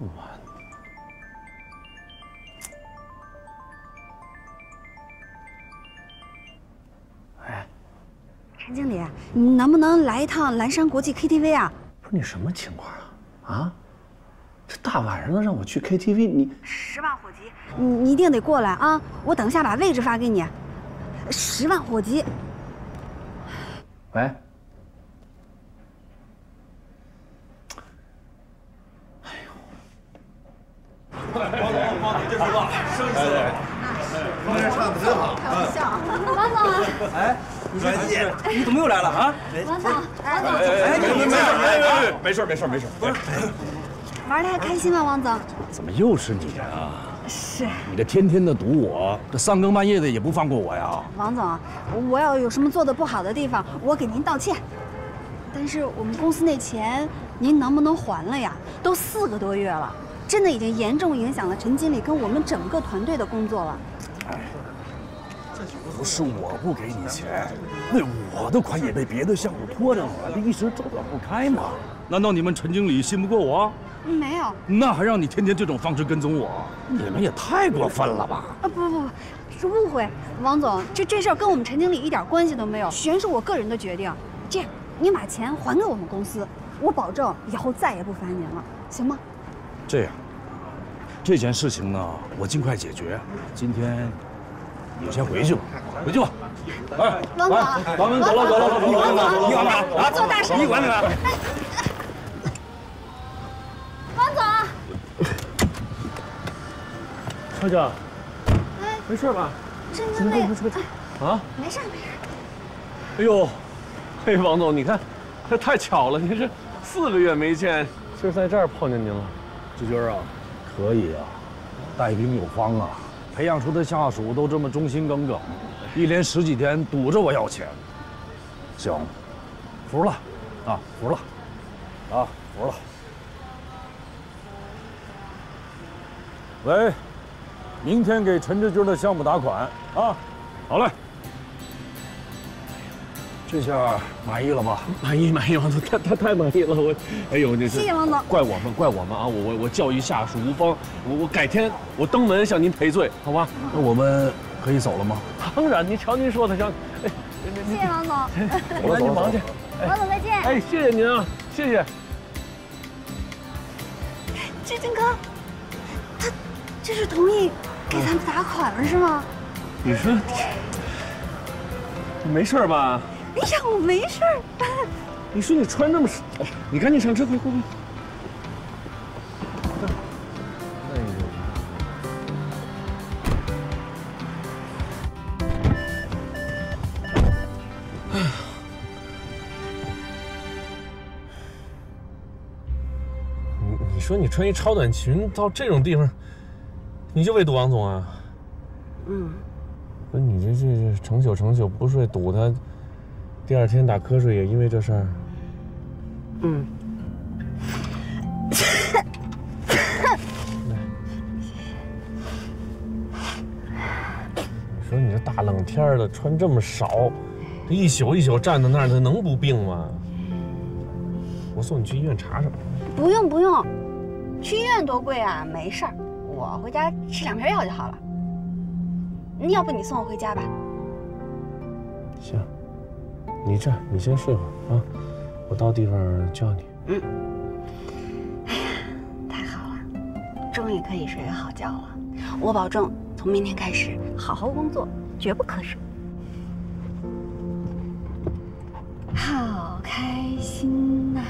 完。哎，陈经理，你能不能来一趟蓝山国际 KTV 啊？不是你什么情况啊？啊？这大晚上的让我去 KTV， 你10万火急，你一定得过来啊！我等下把位置发给你。10万火急。喂。 你怎么又来了啊？王总，王总，哎，没事，不是，玩的还开心吗？王总，怎么又是你啊？是，你这天天的堵我，这三更半夜的也不放过我呀。王总，我要有什么做的不好的地方，我给您道歉。但是我们公司那钱，您能不能还了呀？都4个多月了，真的已经严重影响了陈经理跟我们整个团队的工作了。哎。 不是我不给你钱，那我的款也被别的项目拖着呢，一时周转不开嘛。难道你们陈经理信不过我？没有，那还让你天天这种方式跟踪我，你们也太过分了吧？啊不，是误会，王总，这事儿跟我们陈经理一点关系都没有，全是我个人的决定。这样，你把钱还给我们公司，我保证以后再也不烦您了，行吗？这样，这件事情呢，我尽快解决。今天。 你先回去吧，回去吧。哎，王总，咱们走了，你管理啊，做大事，你管理啊。王总，小姐，哎，没事吧？真的没事啊？没事。哎呦，嘿，王总，你看，这太巧了，您这4个月没见，就在这儿碰见您了。志军啊，可以啊，带兵有方啊。 培养出的下属都这么忠心耿耿，一连10几天堵着我要钱，行，服了。喂，明天给陈志军的项目打款啊！好嘞，这下满意了吧？满意，王总，太满意了，我，哎呦，这是谢谢王总，怪我们啊！我教育下属无方，我改天。 我登门向您赔罪，好吧？那我们可以走了吗？当然，您瞧您说的，瞧，哎，谢谢王总，我赶紧忙去，王总再见。哎，谢谢您啊，谢谢。志军哥，他这是同意给咱们打款了是吗？你说你没事吧？哎呀，我没事。你说你穿这么，你赶紧上车，快。 说你穿一超短裙到这种地方，你就为堵王总啊？嗯，不是你这成宿不睡堵他，第2天打瞌睡也因为这事儿。嗯。你说你这大冷天的穿这么少，这一宿站在那儿，他能不病吗？我送你去医院查查。不用。 去医院多贵啊！没事儿，我回家吃2片药就好了。要不你送我回家吧？行，你这样，你先睡会儿啊，我到地方叫你。嗯。哎呀，太好了，终于可以睡个好觉了。我保证从明天开始好好工作，绝不瞌睡。好开心呐！